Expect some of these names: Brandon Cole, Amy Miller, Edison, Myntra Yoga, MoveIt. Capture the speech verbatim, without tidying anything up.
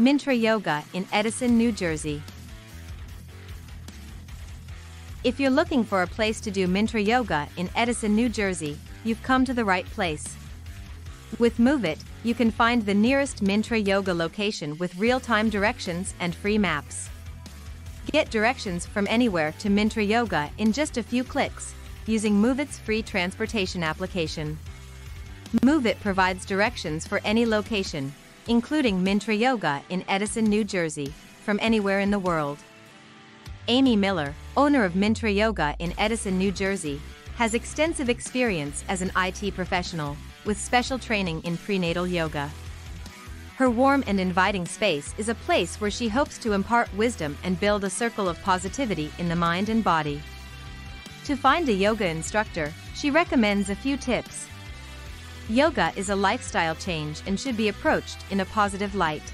Myntra Yoga in Edison, New Jersey. If you're looking for a place to do Myntra Yoga in Edison, New Jersey, you've come to the right place. With MoveIt, you can find the nearest Myntra Yoga location with real-time directions and free maps. Get directions from anywhere to Myntra Yoga in just a few clicks, using MoveIt's free transportation application. MoveIt provides directions for any location, including Myntra Yoga in Edison, New Jersey, from anywhere in the world. Amy Miller, owner of Myntra Yoga in Edison, New Jersey, has extensive experience as an I T professional, with special training in prenatal yoga. Her warm and inviting space is a place where she hopes to impart wisdom and build a circle of positivity in the mind and body. To find a yoga instructor, she recommends a few tips. Yoga is a lifestyle change and should be approached in a positive light.